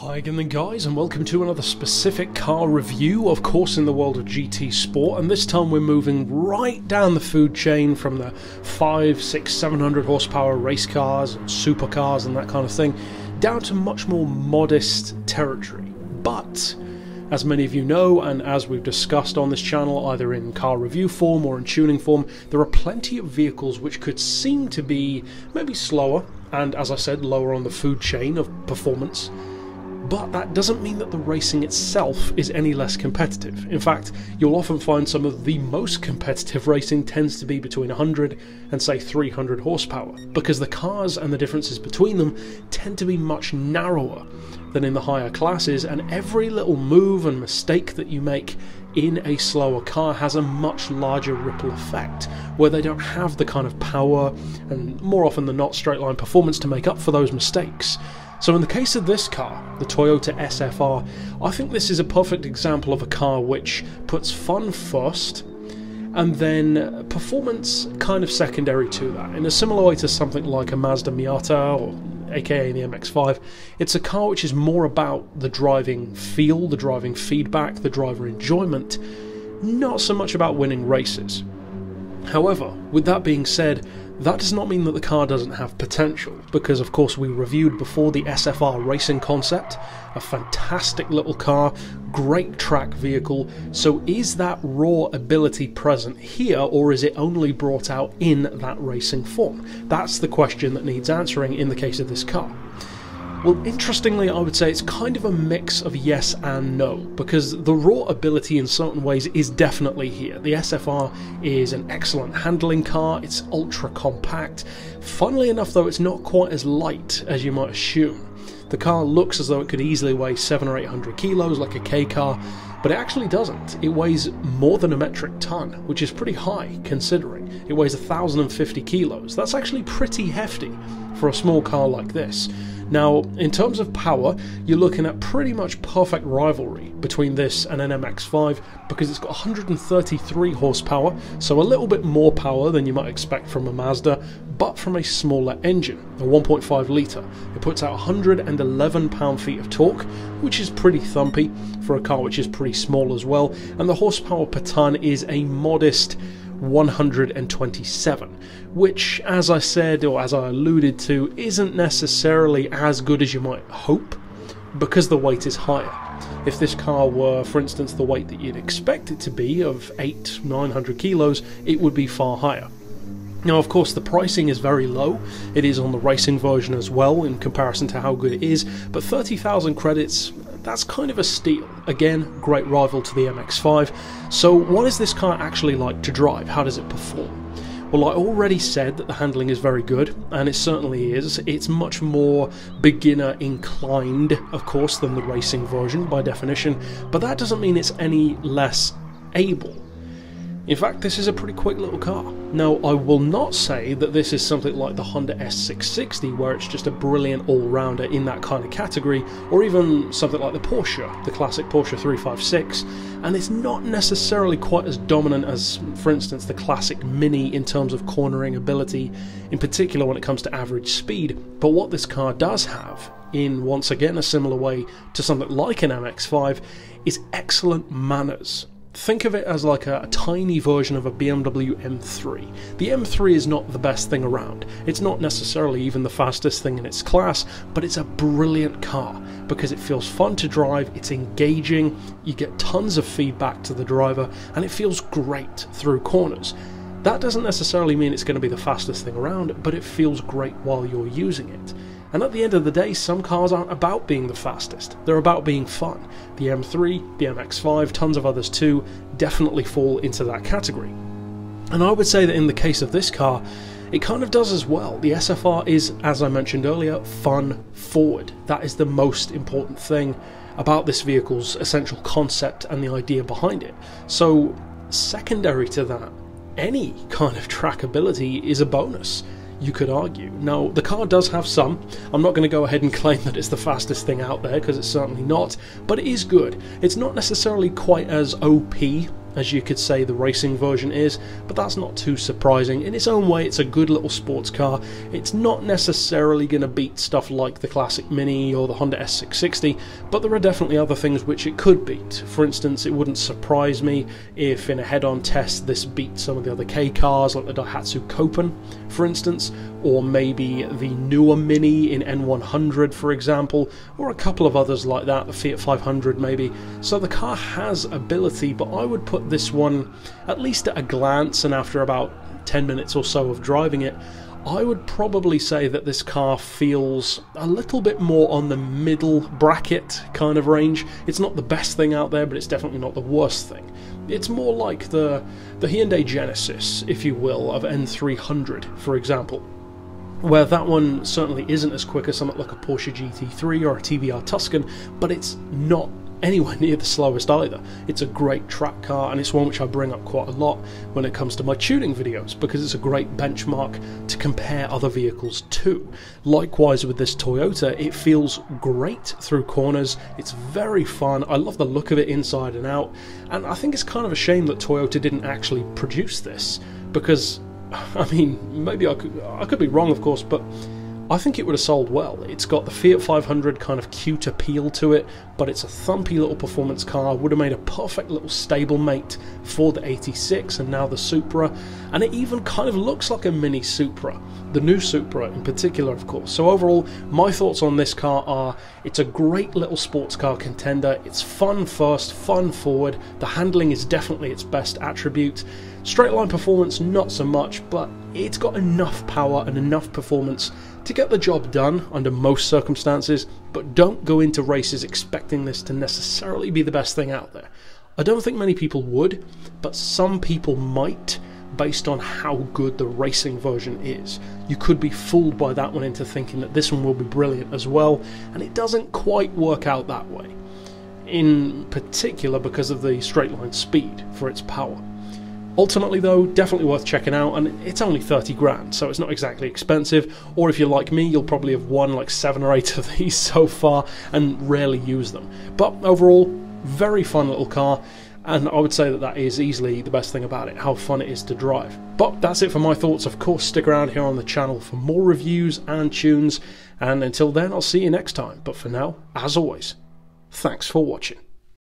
Hi again then guys, and welcome to another specific car review, of course in the world of GT Sport, and this time we're moving right down the food chain from the 5, 6, 700 horsepower race cars, and supercars and that kind of thing, down to much more modest territory. But, as many of you know, and as we've discussed on this channel, either in car review form or in tuning form, there are plenty of vehicles which could seem to be maybe slower, and as I said, lower on the food chain of performance. But that doesn't mean that the racing itself is any less competitive. In fact, you'll often find some of the most competitive racing tends to be between 100 and say 300 horsepower, because the cars and the differences between them tend to be much narrower than in the higher classes, and every little move and mistake that you make in a slower car has a much larger ripple effect, where they don't have the kind of power and more often than not straight line performance to make up for those mistakes. So in the case of this car, the Toyota SFR, I think this is a perfect example of a car which puts fun first and then performance kind of secondary to that. In a similar way to something like a Mazda Miata, or aka the MX-5, it's a car which is more about the driving feel, the driving feedback, the driver enjoyment, not so much about winning races. However, with that being said, that does not mean that the car doesn't have potential, because of course we reviewed before the SFR racing concept, a fantastic little car, great track vehicle, so is that raw ability present here, or is it only brought out in that racing form? That's the question that needs answering in the case of this car. Well, interestingly, I would say it's kind of a mix of yes and no, because the raw ability in certain ways is definitely here. The SFR is an excellent handling car, it's ultra compact. Funnily enough though, it's not quite as light as you might assume. The car looks as though it could easily weigh 700 or 800 kilos like a K car, but it actually doesn't. It weighs more than a metric ton, which is pretty high considering. It weighs 1,050 kilos. That's actually pretty hefty for a small car like this. Now, in terms of power, you're looking at pretty much perfect rivalry between this and an MX-5, because it's got 133 horsepower, so a little bit more power than you might expect from a Mazda, but from a smaller engine, a 1.5 litre. It puts out 111 pound-feet of torque, which is pretty thumpy for a car which is pretty small as well, and the horsepower per tonne is a modest 127, which, as I said, or as I alluded to, isn't necessarily as good as you might hope, because the weight is higher. If this car were, for instance, the weight that you'd expect it to be, of 800 or 900 kilos, it would be far higher. Now, of course, the pricing is very low. It is on the racing version as well, in comparison to how good it is, but 30,000 credits, that's kind of a steal. Again, great rival to the MX-5. So what is this car actually like to drive? How does it perform? Well, I already said that the handling is very good, and it certainly is. It's much more beginner inclined, of course, than the racing version by definition, but that doesn't mean it's any less able. In fact, this is a pretty quick little car. Now, I will not say that this is something like the Honda S660, where it's just a brilliant all-rounder in that kind of category, or even something like the Porsche, the classic Porsche 356, and it's not necessarily quite as dominant as, for instance, the classic Mini in terms of cornering ability, in particular when it comes to average speed, but what this car does have, in once again a similar way to something like an MX-5, is excellent manners. Think of it as like a tiny version of a BMW M3. The M3 is not the best thing around. It's not necessarily even the fastest thing in its class, but it's a brilliant car because it feels fun to drive, it's engaging, you get tons of feedback to the driver, and it feels great through corners. That doesn't necessarily mean it's going to be the fastest thing around, but it feels great while you're using it. And at the end of the day, some cars aren't about being the fastest, they're about being fun. The M3, the MX-5, tons of others too, definitely fall into that category. And I would say that in the case of this car, it kind of does as well. The SFR is, as I mentioned earlier, fun forward. That is the most important thing about this vehicle's essential concept and the idea behind it. So, secondary to that, any kind of trackability is a bonus, you could argue. Now, the car does have some. I'm not going to go ahead and claim that it's the fastest thing out there, because it's certainly not, but it is good. It's not necessarily quite as OP as you could say the racing version is, but that's not too surprising. In its own way, it's a good little sports car. It's not necessarily going to beat stuff like the classic Mini or the Honda S660, but there are definitely other things which it could beat. For instance, it wouldn't surprise me if in a head-on test this beat some of the other K cars like the Daihatsu Copen, for instance, or maybe the newer Mini in N100, for example, or a couple of others like that, the Fiat 500 maybe. So the car has ability, but I would put this one, at least at a glance and after about 10 minutes or so of driving it, I would probably say that this car feels a little bit more on the middle bracket kind of range. It's not the best thing out there, but it's definitely not the worst thing. It's more like the Hyundai Genesis, if you will, of N300, for example, where that one certainly isn't as quick as something like a Porsche GT3 or a TVR Tuscan, but it's not anywhere near the slowest either. It's a great track car, and it's one which I bring up quite a lot when it comes to my tuning videos, because it's a great benchmark to compare other vehicles to. Likewise with this Toyota, it feels great through corners. It's very fun. I love the look of it inside and out, and I think it's kind of a shame that Toyota didn't actually produce this, because, I mean, maybe I could be wrong, of course, but I think it would have sold well. It's got the Fiat 500 kind of cute appeal to it, but it's a thumpy little performance car. Would have made a perfect little stable mate for the 86 and now the Supra, and it even kind of looks like a Mini Supra, the new Supra in particular, of course. So overall, my thoughts on this car are it's a great little sports car contender. It's fun first, fun forward. The handling is definitely its best attribute. Straight line performance, not so much, but it's got enough power and enough performance to get the job done under most circumstances, but don't go into races expecting this to necessarily be the best thing out there. I don't think many people would, but some people might, based on how good the racing version is. You could be fooled by that one into thinking that this one will be brilliant as well, and it doesn't quite work out that way, in particular because of the straight line speed for its power. Ultimately though, definitely worth checking out, and it's only 30 grand, so it's not exactly expensive, or if you're like me, you'll probably have won like 7 or 8 of these so far and rarely use them. But overall, very fun little car, and I would say that that is easily the best thing about it, how fun it is to drive. But that's it for my thoughts. Of course, stick around here on the channel for more reviews and tunes, and until then, I'll see you next time. But for now, as always, thanks for watching.